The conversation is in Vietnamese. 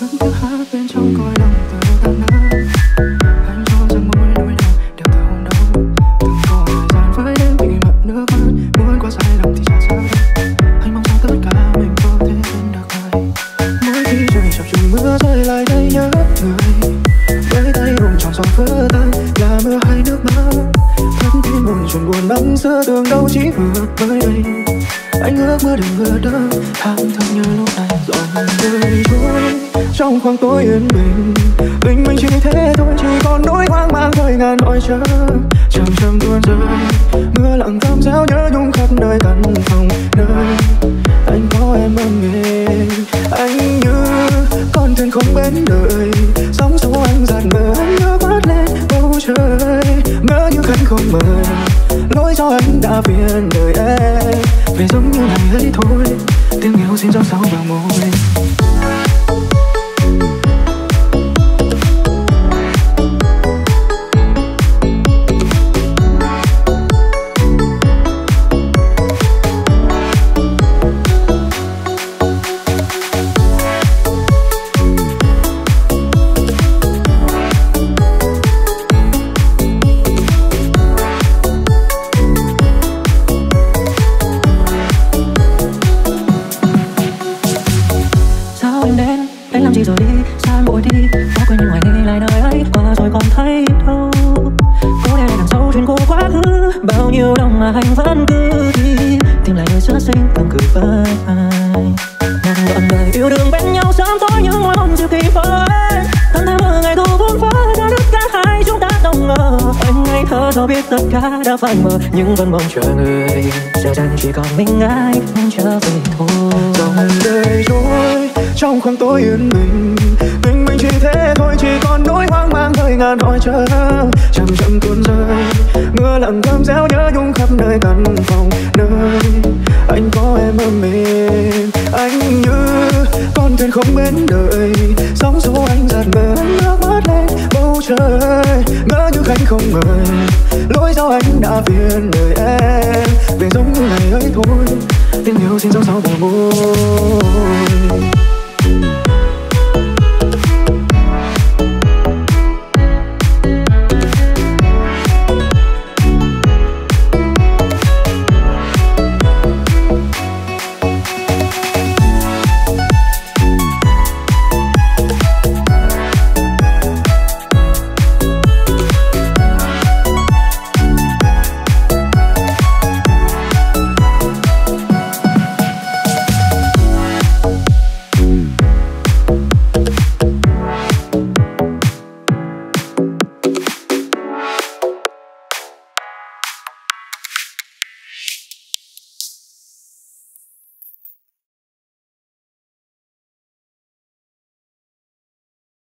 Không ngờ